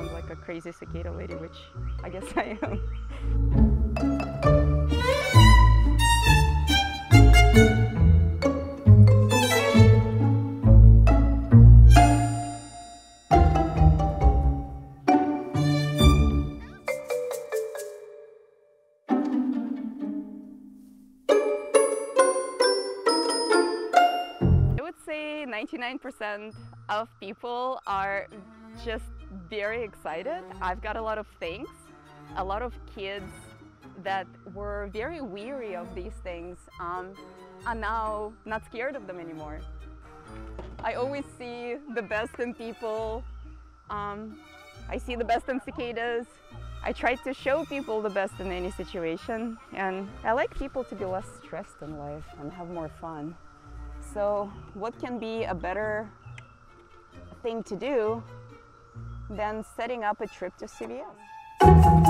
around like a crazy cicada lady, which I guess I am. I would say 99% of people are just very excited. I've got a lot of thanks, a lot of kids that were very weary of these things are now not scared of them anymore. I always see the best in people. I see the best in cicadas. I try to show people the best in any situation, and I like people to be less stressed in life and have more fun. So what can be a better thing to do than setting up a trip to CVS?